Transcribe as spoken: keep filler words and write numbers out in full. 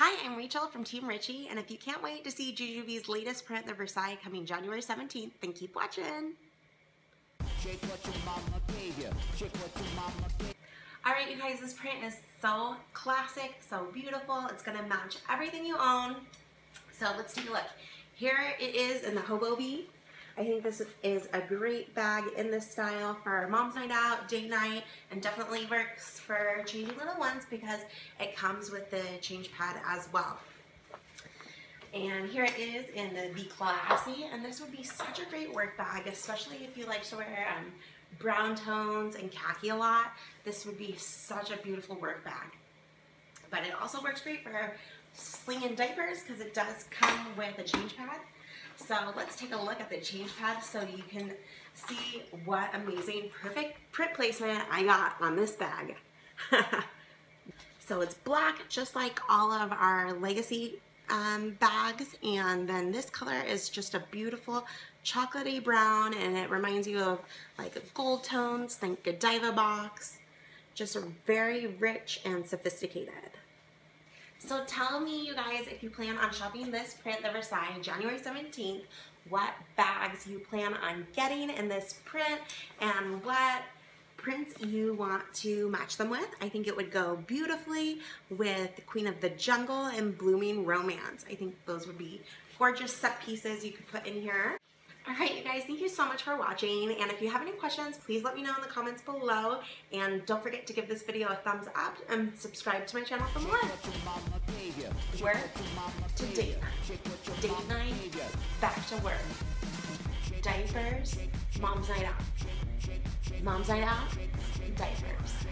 Hi, I'm Rachel from Team Richie, and if you can't wait to see Ju-Ju-Be's latest print, The Versailles, coming January seventeenth, then keep watching. Alright, you guys, this print is so classic, so beautiful. It's going to match everything you own. So let's take a look. Here it is in the Hobo V. I think this is a great bag in this style for mom's night out, date night, and definitely works for changing little ones because it comes with the change pad as well. And here it is in the Be Classy, and this would be such a great work bag, especially if you like to wear um, brown tones and khaki a lot. This would be such a beautiful work bag. But it also works great for slinging diapers because it does come with a change pad. So let's take a look at the change pad so you can see what amazing, perfect print placement I got on this bag. So it's black, just like all of our legacy um, bags. And then this color is just a beautiful chocolatey brown, and it reminds you of like gold tones, think Godiva box. Just very rich and sophisticated. So tell me, you guys, if you plan on shopping this print, The Versailles, January seventeenth, what bags you plan on getting in this print and what prints you want to match them with. I think it would go beautifully with Queen of the Jungle and Blooming Romance. I think those would be gorgeous set pieces you could put in here. All right, you guys, thank you so much for watching. And if you have any questions, please let me know in the comments below. And don't forget to give this video a thumbs up and subscribe to my channel for more. Work to date night. Date night, back to work. Diapers, mom's night out. Mom's night out, diapers.